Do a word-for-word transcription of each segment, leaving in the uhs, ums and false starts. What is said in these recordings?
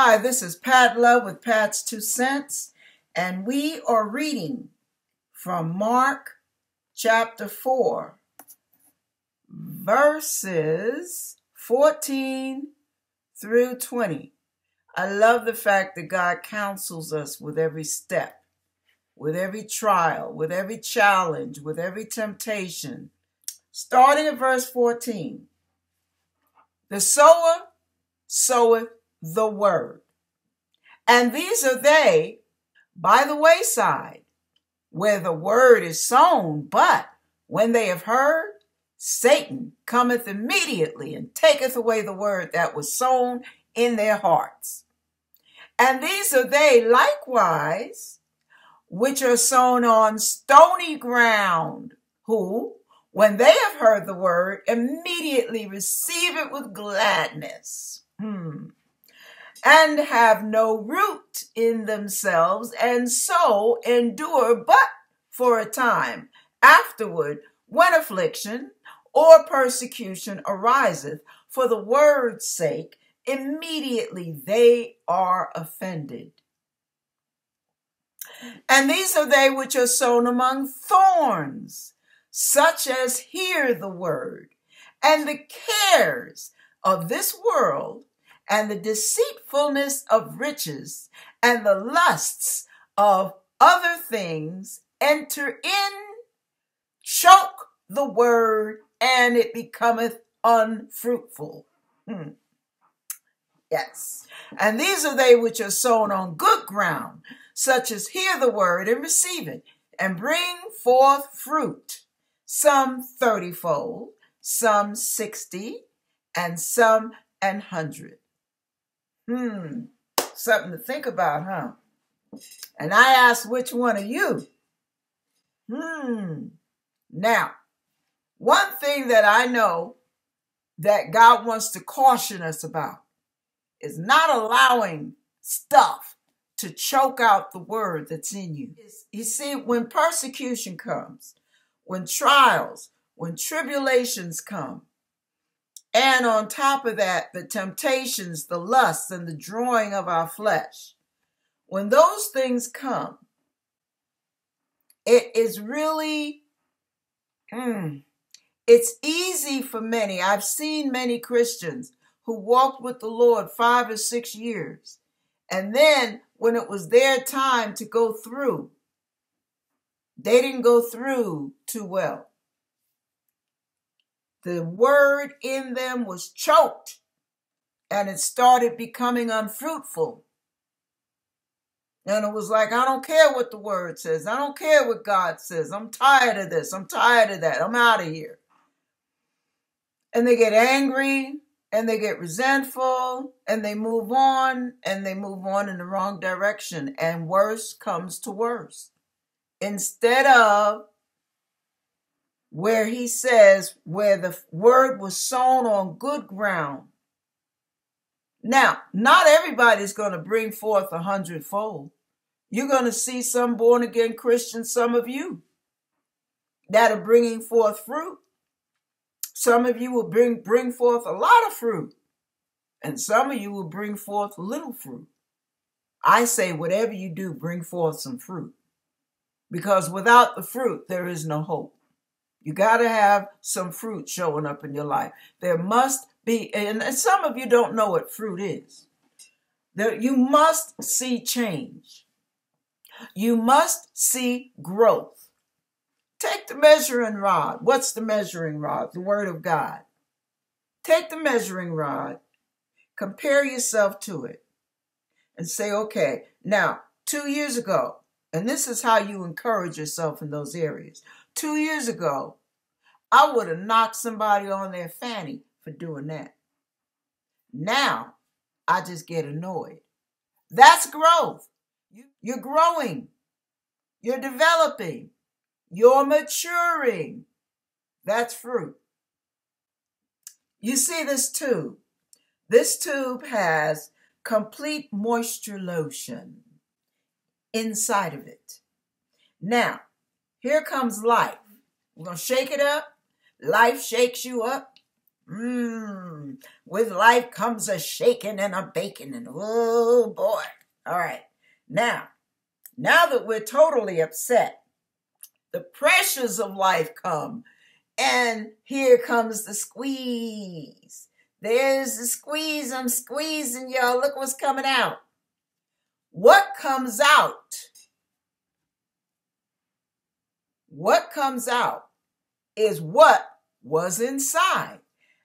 Hi, this is Pat Love with Pat's Two Cents, and we are reading from Mark chapter four, verses fourteen through twenty. I love the fact that God counsels us with every step, with every trial, with every challenge, with every temptation. Starting at verse fourteen, the sower soweth the word, and these are they by the wayside, where the word is sown. But when they have heard, Satan cometh immediately and taketh away the word that was sown in their hearts. And these are they likewise which are sown on stony ground, who, when they have heard the word, immediately receive it with gladness, hmm. and have no root in themselves, and so endure but for a time. Afterward, when affliction or persecution ariseth for the word's sake, immediately they are offended. And these are they which are sown among thorns, such as hear the word, and the cares of this world, and the deceitfulness of riches, and the lusts of other things enter in, choke the word, and it becometh unfruitful. Hmm. Yes. And these are they which are sown on good ground, such as hear the word and receive it, and bring forth fruit, some thirtyfold, some sixty, and some an hundred. Hmm, something to think about, huh? And I asked, which one are you? Hmm. Now, one thing that I know that God wants to caution us about is not allowing stuff to choke out the word that's in you. You see, when persecution comes, when trials, when tribulations come, and on top of that, the temptations, the lusts, and the drawing of our flesh, when those things come, it is really, mm, it's easy for many. I've seen many Christians who walked with the Lord five or six years, and then when it was their time to go through, they didn't go through too well. The word in them was choked, and it started becoming unfruitful. And it was like, I don't care what the word says. I don't care what God says. I'm tired of this. I'm tired of that. I'm out of here. And they get angry, and they get resentful, and they move on, and they move on in the wrong direction. And worse comes to worse. Instead of where he says, where the word was sown on good ground. Now, not everybody's going to bring forth a hundredfold. You're going to see some born-again Christians, some of you, that are bringing forth fruit. Some of you will bring, bring forth a lot of fruit, and some of you will bring forth little fruit. I say, whatever you do, bring forth some fruit, because without the fruit, there is no hope. You got to have some fruit showing up in your life. There must be, and some of you don't know what fruit is. There, you must see change. You must see growth. Take the measuring rod. What's the measuring rod? The Word of God. Take the measuring rod, compare yourself to it, and say, okay, now, two years ago, and this is how you encourage yourself in those areas. Two years ago, I would have knocked somebody on their fanny for doing that. Now, I just get annoyed. That's growth. You're growing. You're developing. You're maturing. That's fruit. You see this tube. This tube has complete moisture lotion inside of it. Now, here comes life. We're going to shake it up. Life shakes you up. Mmm, with life comes a shaking and a baking, and oh boy. All right, now, now that we're totally upset, the pressures of life come, and here comes the squeeze. There's the squeeze. I'm squeezing, y'all. Look what's coming out. What comes out? What comes out is what was inside.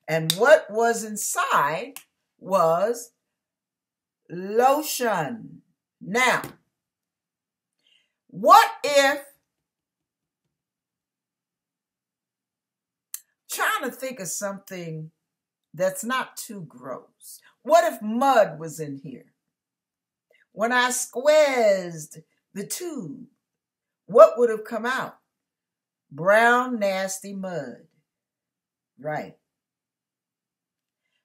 And what was inside was lotion. Now, what if, trying to think of something that's not too gross. What if mud was in here? When I squeezed the tube, what would have come out? Brown, nasty mud. Right.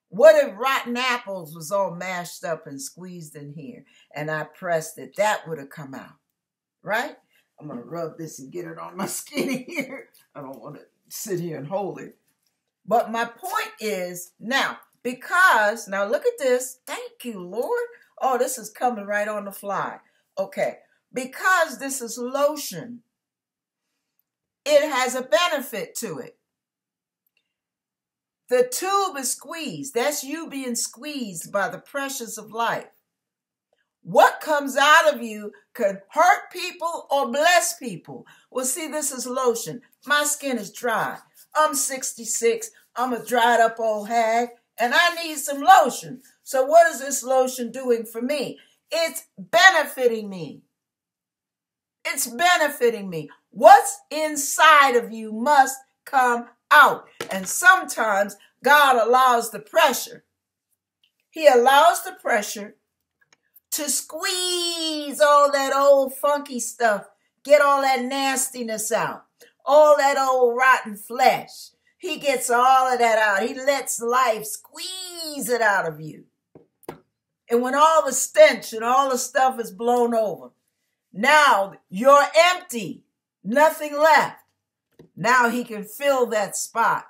What if rotten apples was all mashed up and squeezed in here and I pressed it? That would have come out. Right? I'm going to rub this and get it on my skin here. I don't want to sit here and hold it. But my point is now, because, now look at this. Thank you, Lord. Oh, this is coming right on the fly. Okay. Because this is lotion, it has a benefit to it. The tube is squeezed. That's you being squeezed by the pressures of life. What comes out of you can hurt people or bless people. Well, see, this is lotion. My skin is dry. I'm sixty-six. I'm a dried up old hag, and I need some lotion. So what is this lotion doing for me? It's benefiting me. It's benefiting me. What's inside of you must come out. And sometimes God allows the pressure. He allows the pressure to squeeze all that old funky stuff, get all that nastiness out, all that old rotten flesh. He gets all of that out. He lets life squeeze it out of you. And when all the stench and all the stuff is blown over, now you're empty, nothing left. Now he can fill that spot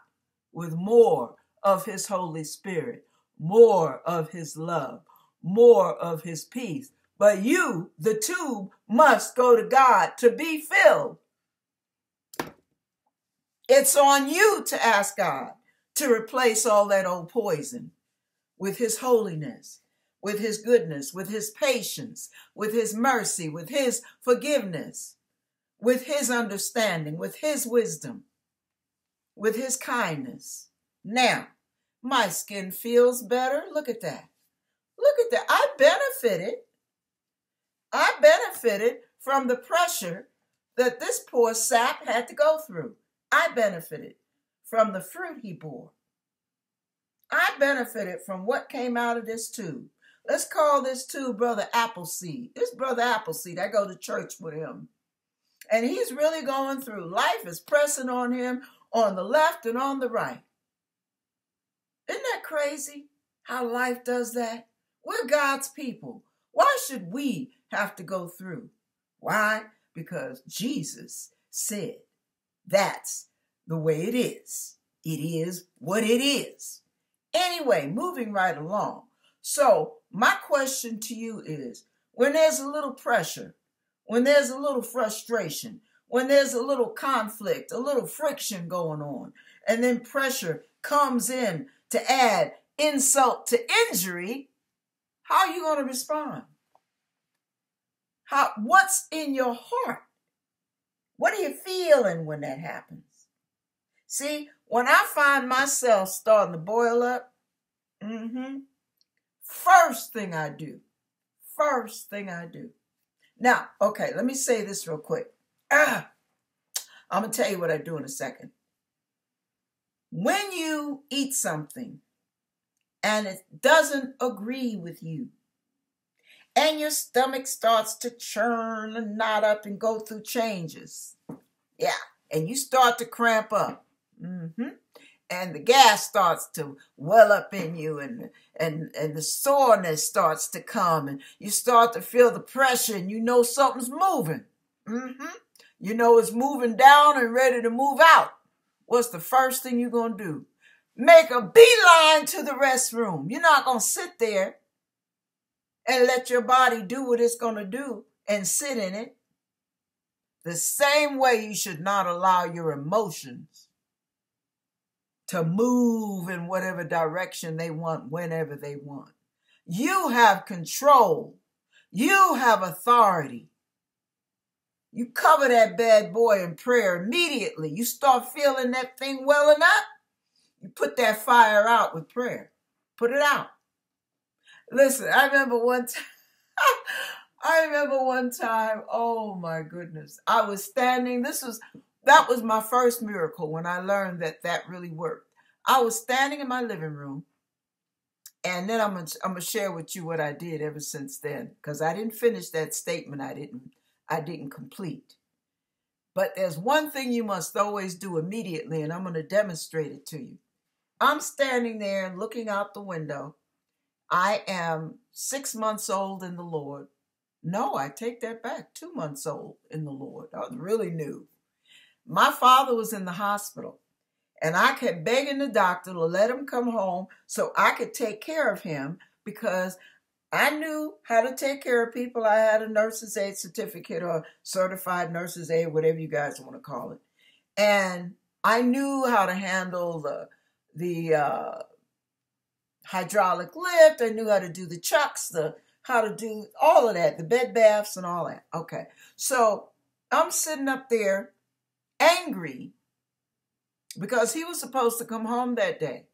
with more of his Holy Spirit, more of his love, more of his peace. But you, the tube, must go to God to be filled. It's on you to ask God to replace all that old poison with his holiness, with his goodness, with his patience, with his mercy, with his forgiveness, with his understanding, with his wisdom, with his kindness. Now, my skin feels better. Look at that. Look at that. I benefited. I benefited from the pressure that this poor sap had to go through. I benefited from the fruit he bore. I benefited from what came out of this tube. Let's call this tube Brother Appleseed. This Brother Appleseed, I go to church with him. And he's really going through. Life is pressing on him on the left and on the right. Isn't that crazy how life does that? We're God's people. Why should we have to go through? Why? Because Jesus said that's the way it is. It is what it is. Anyway, moving right along. So my question to you is, when there's a little pressure, when there's a little frustration, when there's a little conflict, a little friction going on, and then pressure comes in to add insult to injury, how are you going to respond? How, what's in your heart? What are you feeling when that happens? See, when I find myself starting to boil up, mm-hmm, first thing I do, first thing I do, now, okay, let me say this real quick. Ugh. I'm going to tell you what I do in a second. When you eat something and it doesn't agree with you and your stomach starts to churn and knot up and go through changes, yeah, and you start to cramp up, mm-hmm, and the gas starts to well up in you, and, and, and the soreness starts to come, and you start to feel the pressure, and you know something's moving. Mm-hmm. You know it's moving down and ready to move out. What's the first thing you're going to do? make a beeline to the restroom. You're not going to sit there and let your body do what it's going to do and sit in it. The same way you should not allow your emotions to move in whatever direction they want, whenever they want. You have control. You have authority. You cover that bad boy in prayer immediately. You start feeling that thing welling up. You put that fire out with prayer. Put it out. Listen, I remember one time. I remember one time, oh my goodness, I was standing, this was, that was my first miracle when I learned that that really worked. I was standing in my living room, and then I'm gonna, I'm gonna share with you what I did ever since then, because I didn't finish that statement, I didn't, I didn't complete. But there's one thing you must always do immediately, and I'm gonna demonstrate it to you. I'm standing there and looking out the window. I am six months old in the Lord. No, I take that back. Two months old in the Lord. I was really new. My father was in the hospital, and I kept begging the doctor to let him come home so I could take care of him, because I knew how to take care of people. I had a nurse's aid certificate, or certified nurse's aid, whatever you guys want to call it. And I knew how to handle the, the uh, hydraulic lift. I knew how to do the chucks, the how to do all of that, the bed baths and all that. Okay, so I'm sitting up there angry because he was supposed to come home that day.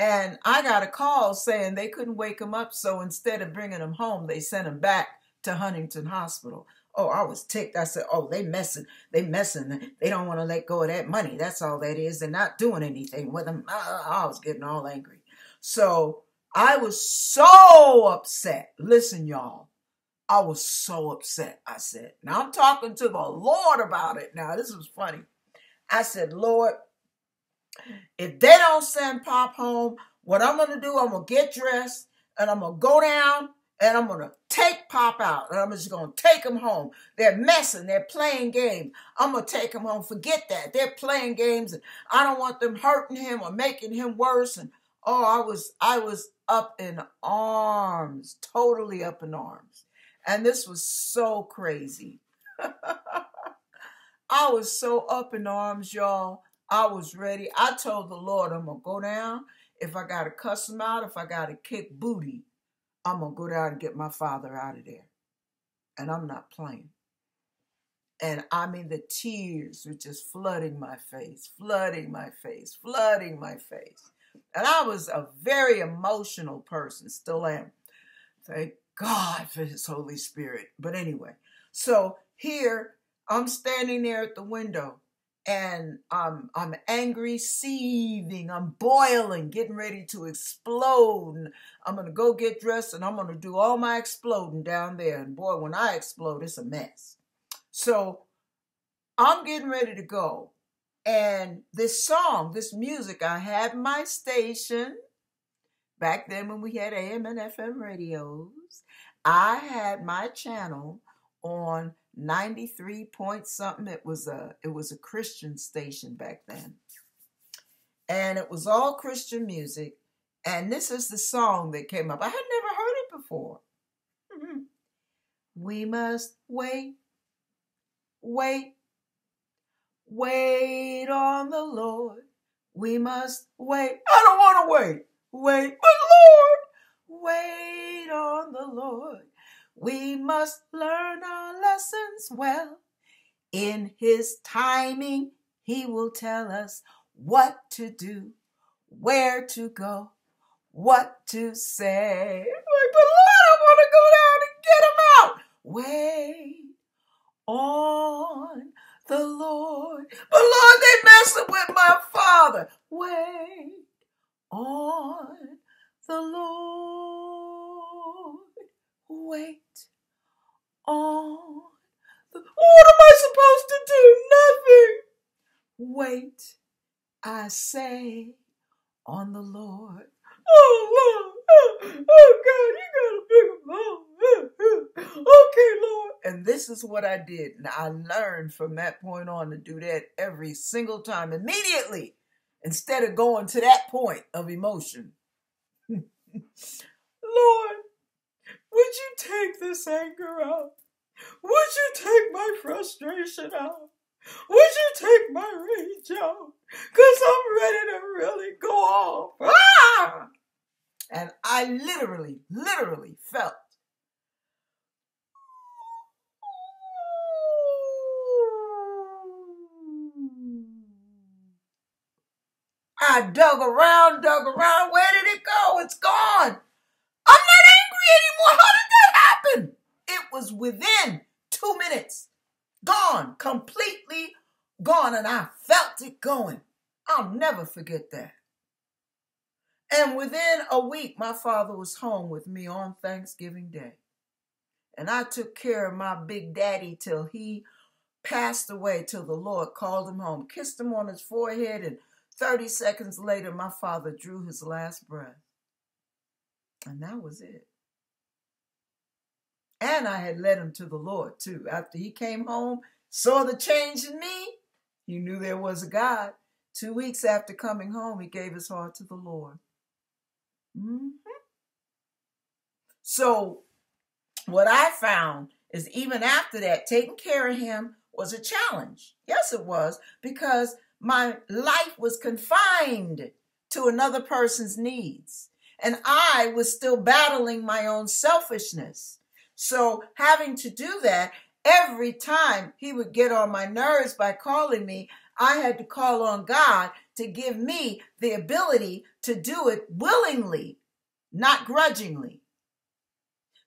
And I got a call saying they couldn't wake him up, so instead of bringing him home, they sent him back to Huntington Hospital. Oh, I was ticked. I said, oh, they messing. They messing. They don't want to let go of that money. That's all that is. They're not doing anything with him. I was getting all angry. So I was so upset. Listen, y'all. I was so upset, I said. Now, I'm talking to the Lord about it now. This was funny. I said, Lord, if they don't send Pop home, what I'm going to do, I'm going to get dressed, and I'm going to go down, and I'm going to take Pop out, and I'm just going to take him home. They're messing. They're playing games. I'm going to take him home. Forget that. They're playing games, and I don't want them hurting him or making him worse. And oh, I was, I was up in arms, totally up in arms. And this was so crazy. I was so up in arms, y'all. I was ready. I told the Lord, I'm going to go down. If I got to cuss him out, if I got to kick booty, I'm going to go down and get my father out of there. And I'm not playing. And I mean, the tears were just flooding my face, flooding my face, flooding my face. And I was a very emotional person, still am. Thank God for his Holy Spirit. But anyway, so here I'm standing there at the window, and um, I'm angry, seething, I'm boiling, getting ready to explode. I'm going to go get dressed, and I'm going to do all my exploding down there. And boy, when I explode, it's a mess. So I'm getting ready to go. And this song, this music, I had my station back then when we had A M and F M radios. I had my channel on ninety-three point something. It was a it was a Christian station back then, and it was all Christian music. And this is the song that came up. I had never heard it before. Mm-hmm. We must wait, wait. Wait on the Lord. We must wait. I don't want to wait. Wait, but Lord, wait on the Lord. We must learn our lessons well. In his timing, he will tell us what to do, where to go, what to say. Wait, but Lord, I want to go down and get him out. Wait on the Lord. But Lord, they messing with my father. Wait on the Lord. Wait on the Lord. What am I supposed to do? Nothing. Wait, I say, on the Lord. Oh, Lord. Oh, oh God, you got a big mouth. Okay, Lord. And this is what I did. And I learned from that point on to do that every single time. Immediately, instead of going to that point of emotion. Lord, would you take this anger out? Would you take my frustration out? Would you take my rage out? Because I'm ready to really go off. Ah! And I literally, literally felt I dug around, dug around. Where did it go? It's gone. I'm not angry anymore. How did that happen? It was within two minutes. Gone. Completely gone. And I felt it going. I'll never forget that. And within a week, my father was home with me on Thanksgiving Day. And I took care of my big daddy till he passed away, till the Lord called him home, kissed him on his forehead, and thirty seconds later, my father drew his last breath. And that was it. And I had led him to the Lord, too. After he came home, saw the change in me, he knew there was a God. Two weeks after coming home, he gave his heart to the Lord. Mm-hmm. So what I found is even after that, taking care of him was a challenge. Yes, it was, because my life was confined to another person's needs, and I was still battling my own selfishness. So having to do that, every time he would get on my nerves by calling me, I had to call on God to give me the ability to do it willingly, not grudgingly,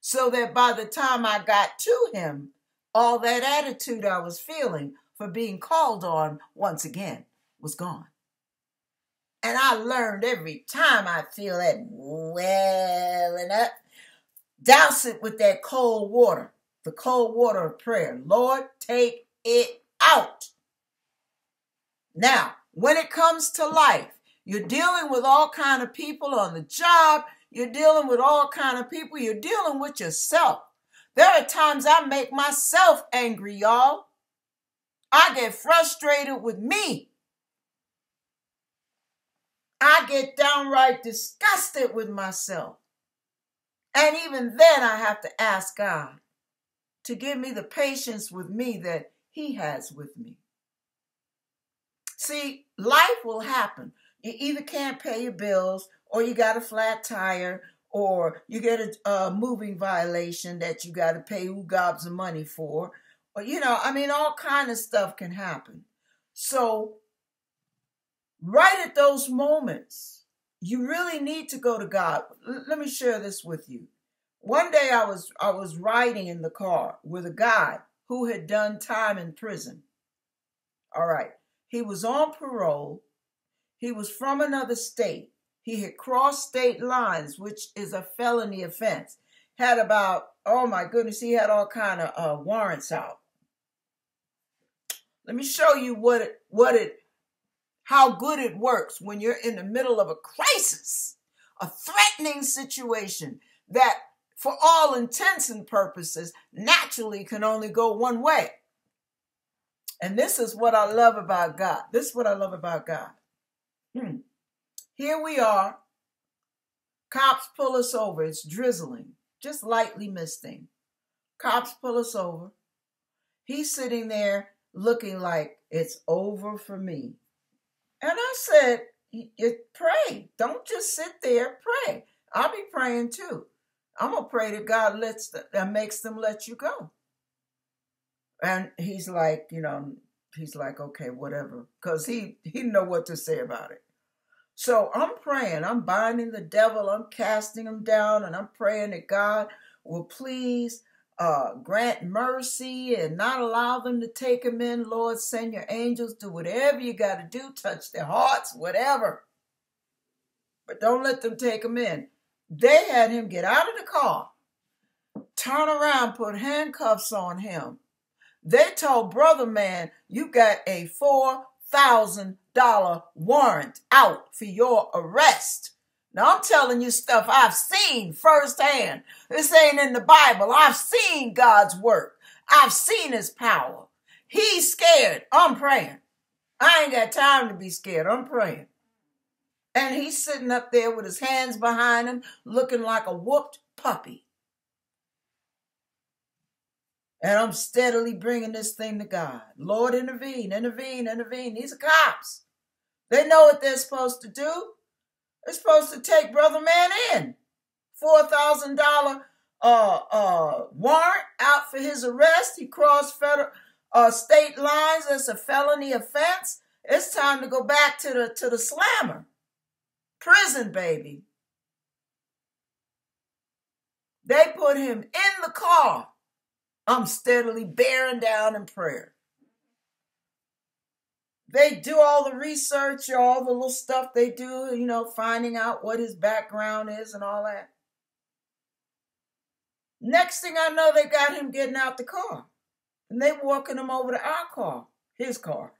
so that by the time I got to him, all that attitude I was feeling for being called on once again was gone. And I learned every time I feel that welling up, douse it with that cold water, the cold water of prayer. Lord, take it out. Now, when it comes to life, you're dealing with all kind of people on the job. You're dealing with all kind of people. You're dealing with yourself. There are times I make myself angry, y'all. I get frustrated with me. I get downright disgusted with myself. And even then I have to ask God to give me the patience with me that he has with me. See, life will happen. You either can't pay your bills, or you got a flat tire, or you get a, a moving violation that you got to pay oogobs of money for. Well, you know, I mean, all kind of stuff can happen. So right at those moments, you really need to go to God. L- let me share this with you. One day I was, I was riding in the car with a guy who had done time in prison. All right. He was on parole. He was from another state. He had crossed state lines, which is a felony offense. Had about, oh my goodness, he had all kind of uh, warrants out. Let me show you what it, what it, how good it works when you're in the middle of a crisis, a threatening situation that for all intents and purposes, naturally can only go one way. And this is what I love about God. This is what I love about God. Hmm. Here we are. Cops pull us over. It's drizzling. Just lightly misting. Cops pull us over. He's sitting there looking like it's over for me. And I said, pray. Don't just sit there. Pray. I'll be praying too. I'm going to pray that God lets them, that makes them let you go. And he's like, you know, he's like, okay, whatever. Because he, he didn't know what to say about it. So I'm praying, I'm binding the devil, I'm casting him down, and I'm praying that God will please uh, grant mercy and not allow them to take him in. Lord, send your angels, do whatever you got to do, touch their hearts, whatever. But don't let them take him in. They had him get out of the car, turn around, put handcuffs on him. They told brother man, you got a four thousand dollars dollar warrant out for your arrest. Now I'm telling you stuff I've seen firsthand. This ain't in the Bible. I've seen God's work. I've seen his power. He's scared. I'm praying. I ain't got time to be scared. I'm praying. And he's sitting up there with his hands behind him, looking like a whooped puppy. And I'm steadily bringing this thing to God. Lord, intervene, intervene, intervene. These are cops. They know what they're supposed to do. They're supposed to take Brother Man in. four thousand dollar uh, uh, warrant out for his arrest. He crossed federal, uh, state lines. That's a felony offense. It's time to go back to the, to the slammer. Prison, baby. They put him in the car. I'm steadily bearing down in prayer. They do all the research, all the little stuff they do, you know, finding out what his background is and all that. Next thing I know, they got him getting out the car. And they walking him over to our car, his car.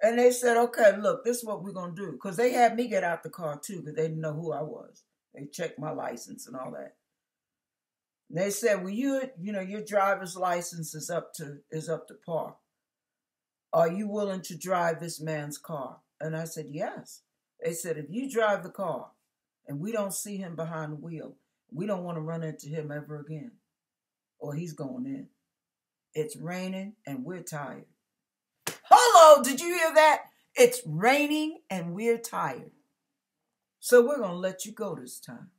And they said, okay, look, this is what we're going to do. Because they had me get out the car, too, because they didn't know who I was. They checked my license and all that. And they said, well, you, you know, your driver's license is up to, is up to par. Are you willing to drive this man's car? And I said, yes. They said, if you drive the car and we don't see him behind the wheel, we don't want to run into him ever again, or he's going in. It's raining and we're tired. Hello, did you hear that? It's raining and we're tired. So we're going to let you go this time.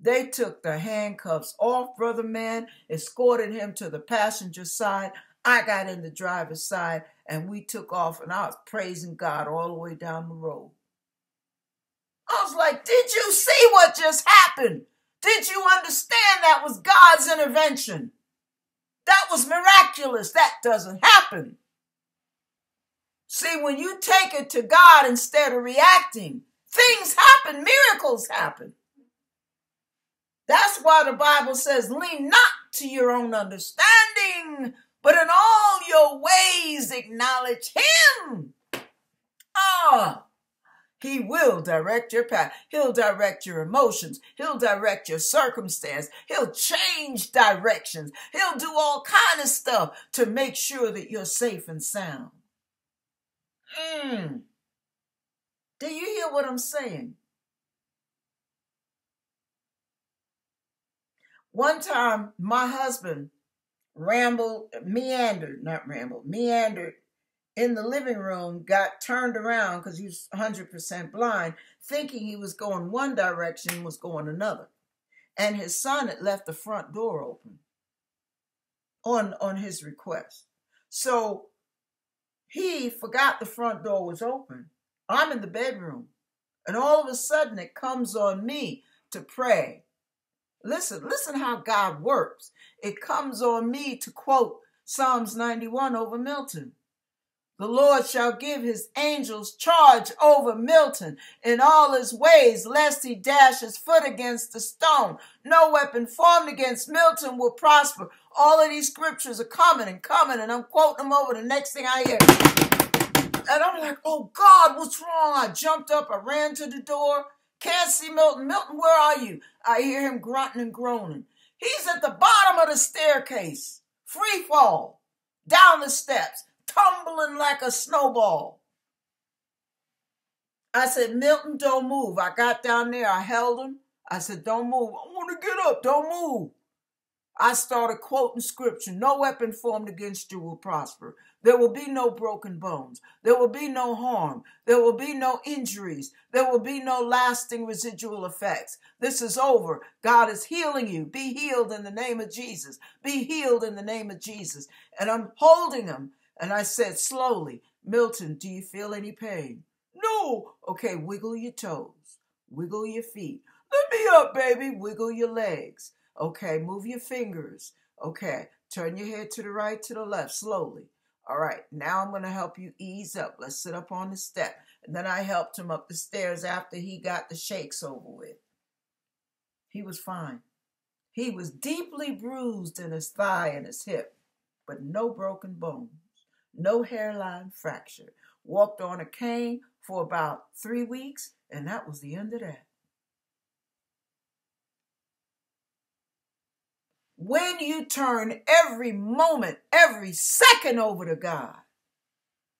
They took the handcuffs off Brother Man, escorted him to the passenger side. I got in the driver's side, and we took off, and I was praising God all the way down the road. I was like, did you see what just happened? Did you understand that was God's intervention? That was miraculous. That doesn't happen. See, when you take it to God instead of reacting, things happen, miracles happen. That's why the Bible says, lean not to your own understanding, but in all your ways acknowledge him. Ah, he will direct your path. He'll direct your emotions. He'll direct your circumstance. He'll change directions. He'll do all kind of stuff to make sure that you're safe and sound. Mm. Do you hear what I'm saying? One time, my husband rambled, meandered, not rambled, meandered in the living room, got turned around because he was one hundred percent blind, thinking he was going one direction, was going another. And his son had left the front door open on, on his request. So he forgot the front door was open. I'm in the bedroom. And all of a sudden, it comes on me to pray. Listen, listen how God works. It comes on me to quote Psalms ninety-one over Milton. The Lord shall give his angels charge over Milton in all his ways, lest he dash his foot against a stone. No weapon formed against Milton will prosper. All of these scriptures are coming and coming, and I'm quoting them over. The next thing I hear, and I'm like, oh God, what's wrong? I jumped up, I ran to the door. Can't see Milton. Milton, where are you? I hear him grunting and groaning. He's at the bottom of the staircase. Free fall. Down the steps. Tumbling like a snowball. I said, Milton, don't move. I got down there. I held him. I said, don't move. I want to get up. Don't move. I started quoting scripture. No weapon formed against you will prosper. There will be no broken bones. There will be no harm. There will be no injuries. There will be no lasting residual effects. This is over. God is healing you. Be healed in the name of Jesus. Be healed in the name of Jesus. And I'm holding him. And I said slowly, Milton, do you feel any pain? No. Okay, wiggle your toes. Wiggle your feet. Let me up, baby. Wiggle your legs. Okay, move your fingers. Okay, turn your head to the right, to the left, slowly. All right, now I'm going to help you ease up. Let's sit up on the step. And then I helped him up the stairs after he got the shakes over with. He was fine. He was deeply bruised in his thigh and his hip, but no broken bones, no hairline fracture. Walked on a cane for about three weeks, and that was the end of that. When you turn every moment, every second over to God,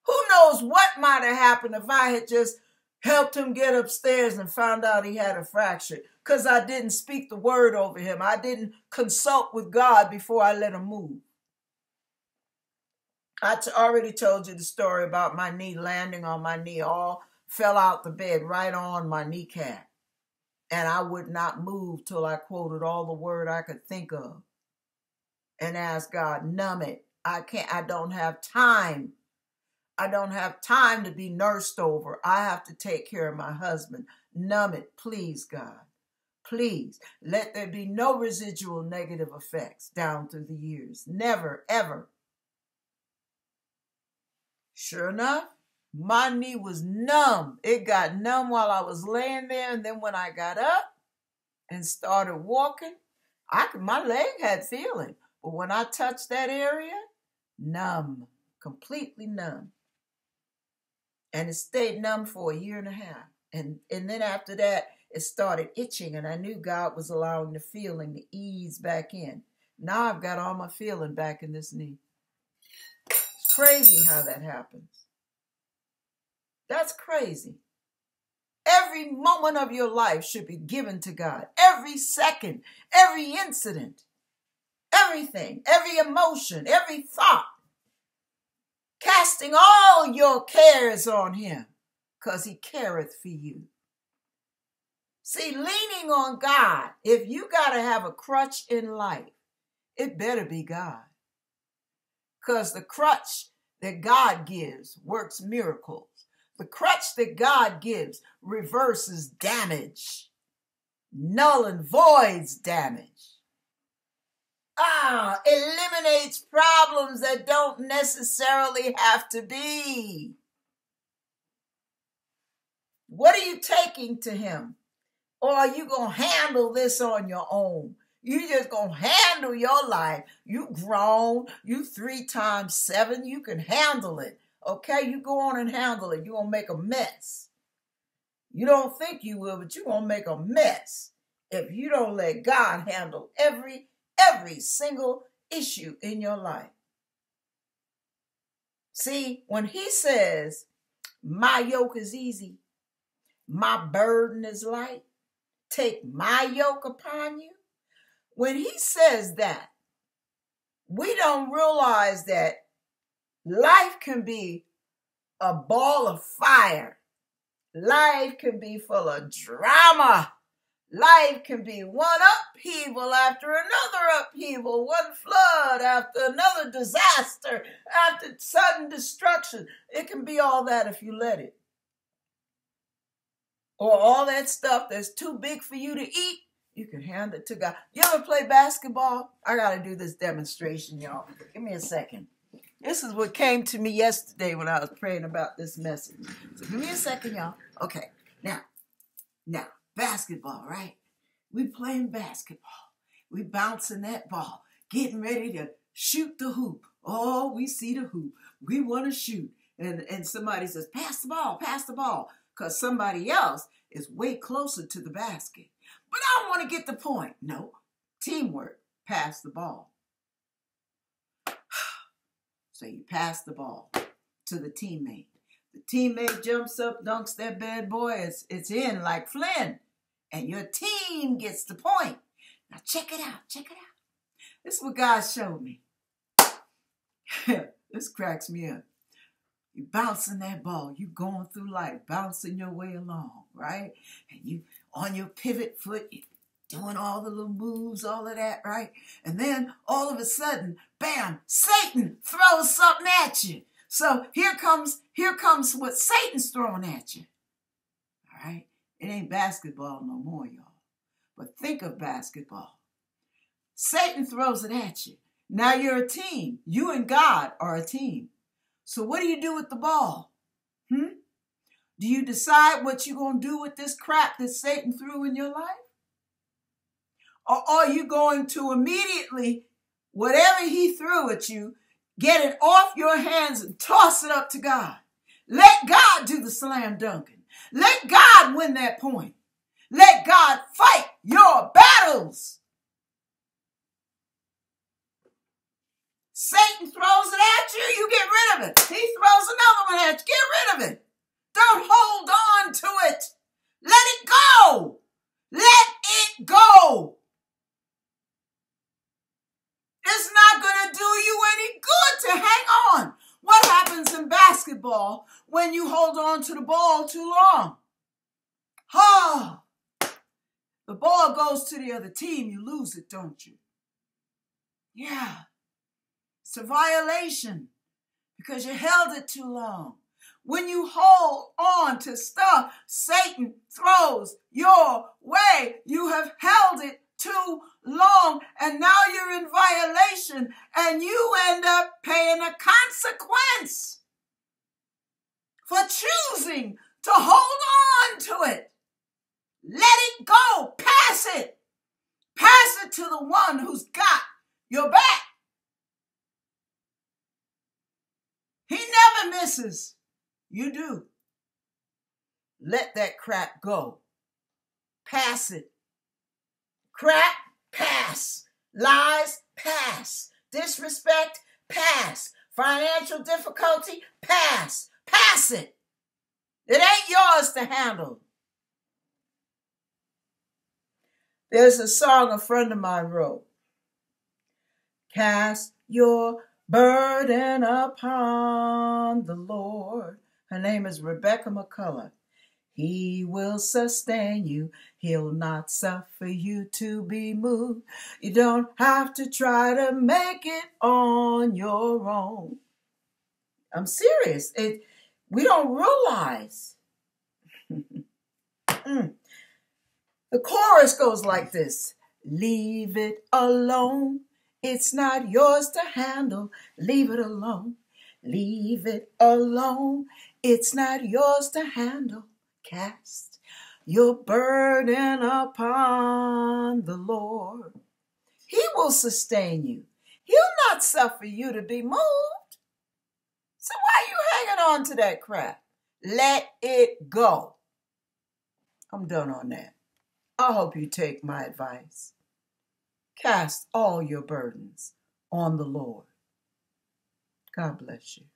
Who knows what might have happened if I had just helped him get upstairs and found out he had a fracture because I didn't speak the word over him. I didn't consult with God before I let him move. I t- already told you the story about my knee, landing on my knee, all fell out the bed right on my kneecap. And I would not move till I quoted all the word I could think of and asked God, numb it. I can't, I don't have time. I don't have time to be nursed over. I have to take care of my husband. Numb it, please, God. Please, let there be no residual negative effects down through the years. Never, ever. Sure enough, my knee was numb. It got numb while I was laying there. And then when I got up and started walking, I could, my leg had feeling. But when I touched that area, numb, completely numb. And it stayed numb for a year and a half. And, and then after that, it started itching. And I knew God was allowing the feeling to ease back in. Now I've got all my feeling back in this knee. It's crazy how that happens. That's crazy. Every moment of your life should be given to God. Every second, every incident, everything, every emotion, every thought. Casting all your cares on him because he careth for you. See, leaning on God, if you got to have a crutch in life, it better be God. Because the crutch that God gives works miracles. The crutch that God gives reverses damage, null and voids damage, ah, eliminates problems that don't necessarily have to be. What are you taking to him? Or are you going to handle this on your own? You just going to handle your life. You grown, you three times seven, you can handle it. Okay, you go on and handle it. You're going to make a mess. You don't think you will, but you're going to make a mess if you don't let God handle every, every single issue in your life. See, when he says, my yoke is easy, my burden is light, take my yoke upon you. When he says that, we don't realize that life can be a ball of fire. Life can be full of drama. Life can be one upheaval after another upheaval, one flood after another disaster, after sudden destruction. It can be all that if you let it. Or all that stuff that's too big for you to eat, you can hand it to God. You ever play basketball? I got to do this demonstration, y'all. Give me a second. This is what came to me yesterday when I was praying about this message. So give me a second, y'all. Okay, now, now, basketball, right? We playing basketball. We bouncing that ball, getting ready to shoot the hoop. Oh, we see the hoop. We want to shoot. And, and somebody says, pass the ball, pass the ball, because somebody else is way closer to the basket. But I don't want to get the point. No, teamwork, pass the ball. So you pass the ball to the teammate. The teammate jumps up, dunks that bad boy. It's, it's in like Flynn. And your team gets the point. Now check it out. Check it out. This is what God showed me. This cracks me up. You bouncing that ball. You going through life, bouncing your way along, right? And you on your pivot foot, you doing all the little moves, all of that, right? And then all of a sudden, bam, Satan throws something at you. So here comes, here comes what Satan's throwing at you. All right? It ain't basketball no more, y'all. But think of basketball. Satan throws it at you. Now you're a team. You and God are a team. So what do you do with the ball? Hmm? Do you decide what you're going to do with this crap that Satan threw in your life? Or are you going to immediately, whatever he threw at you, get it off your hands and toss it up to God? Let God do the slam dunking. Let God win that point. Let God fight your battles. Satan throws it at you, you get rid rid of it. He throws another one at you. Get rid of it. Don't hold on to it. Let it go. Let it go. It's not going to do you any good to hang on. What happens in basketball when you hold on to the ball too long? Oh, the ball goes to the other team. You lose it, don't you? Yeah. It's a violation because you held it too long. When you hold on to stuff Satan throws your way, you have held it too long, and now you're in violation, and you end up paying a consequence for choosing to hold on to it. Let it go. Pass it. Pass it to the one who's got your back. He never misses. You do. Let that crap go. Pass it. Crap, pass. Lies, pass. Disrespect, pass. Financial difficulty, pass. Pass it. It ain't yours to handle. There's a song a friend of mine wrote. Cast your burden upon the Lord. Her name is Rebecca McCullough. He will sustain you. He'll not suffer you to be moved. You don't have to try to make it on your own. I'm serious. It, we don't realize. mm. The chorus goes like this. Leave it alone. It's not yours to handle. Leave it alone. Leave it alone. It's not yours to handle. Cast your burden upon the Lord. He will sustain you. He'll not suffer you to be moved. So why are you hanging on to that crap? Let it go. I'm done on that. I hope you take my advice. Cast all your burdens on the Lord. God bless you.